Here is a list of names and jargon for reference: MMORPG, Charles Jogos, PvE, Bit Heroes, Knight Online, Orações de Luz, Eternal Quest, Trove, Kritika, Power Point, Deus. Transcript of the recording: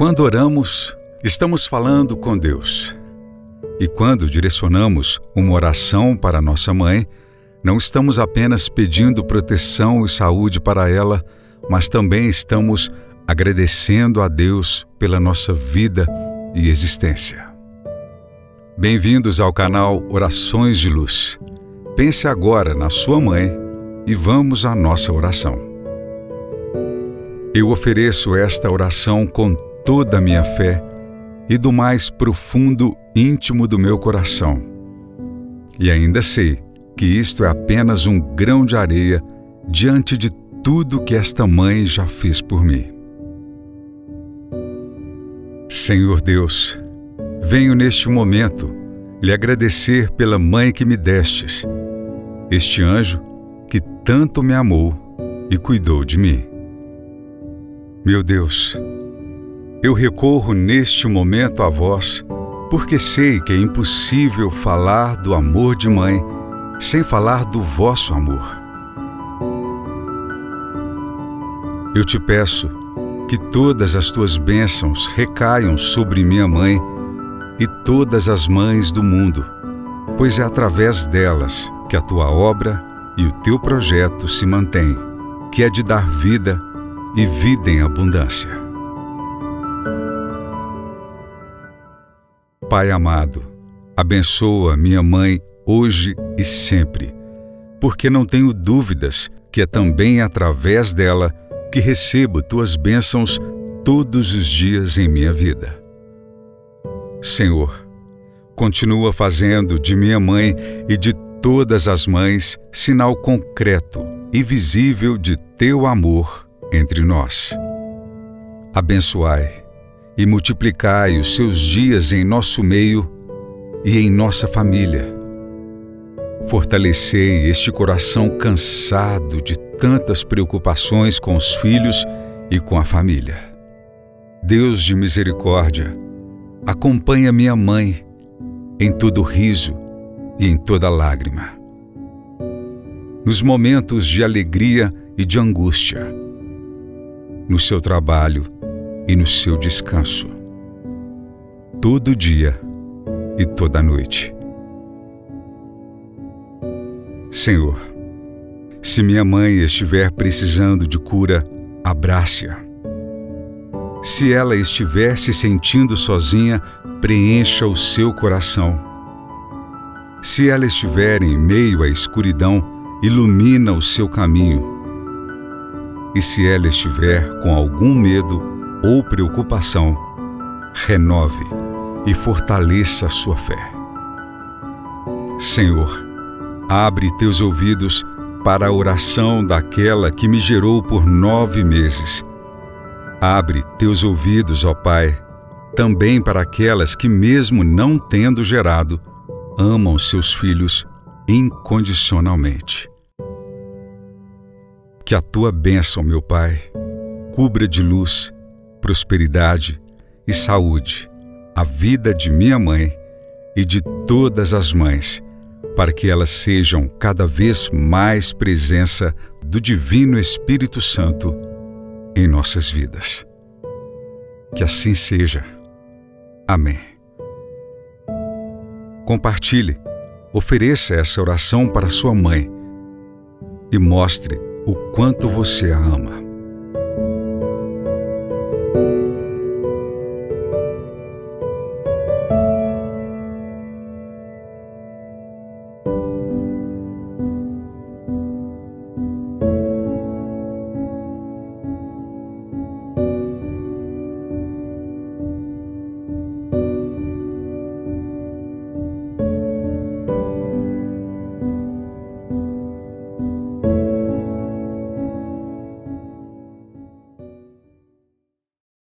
Quando oramos, estamos falando com Deus. E quando direcionamos uma oração para nossa mãe, não estamos apenas pedindo proteção e saúde para ela, mas também estamos agradecendo a Deus pela nossa vida e existência. Bem-vindos ao canal Orações de Luz. Pense agora na sua mãe e vamos à nossa oração. Eu ofereço esta oração com toda a minha fé e do mais profundo íntimo do meu coração. E ainda sei que isto é apenas um grão de areia diante de tudo que esta mãe já fez por mim. Senhor Deus, venho neste momento lhe agradecer pela mãe que me destes, este anjo que tanto me amou e cuidou de mim. Meu Deus, eu recorro neste momento a vós, porque sei que é impossível falar do amor de mãe sem falar do vosso amor. Eu te peço que todas as tuas bênçãos recaiam sobre minha mãe e todas as mães do mundo, pois é através delas que a tua obra e o teu projeto se mantêm, que é de dar vida e vida em abundância. Pai amado, abençoa minha mãe hoje e sempre, porque não tenho dúvidas que é também através dela que recebo tuas bênçãos todos os dias em minha vida. Senhor, continua fazendo de minha mãe e de todas as mães sinal concreto e visível de teu amor entre nós. Abençoai e multiplicai os seus dias em nosso meio e em nossa família. Fortalecei este coração cansado de tantas preocupações com os filhos e com a família. Deus de misericórdia, acompanha minha mãe em todo riso e em toda lágrima, nos momentos de alegria e de angústia, no seu trabalho e no seu descanso, todo dia e toda noite. Senhor, se minha mãe estiver precisando de cura, abrace-a. Se ela estiver se sentindo sozinha, preencha o seu coração. Se ela estiver em meio à escuridão, ilumina o seu caminho. E se ela estiver com algum medo ou preocupação, renove e fortaleça a sua fé. Senhor, abre teus ouvidos para a oração daquela que me gerou por 9 meses. Abre teus ouvidos, ó Pai, também para aquelas que, mesmo não tendo gerado, amam seus filhos incondicionalmente. Que a tua bênção, meu Pai, cubra de luz, prosperidade e saúde a vida de minha mãe e de todas as mães, para que elas sejam cada vez mais presença do Divino Espírito Santo em nossas vidas. Que assim seja. Amém. Compartilhe, ofereça essa oração para sua mãe e mostre o quanto você a ama.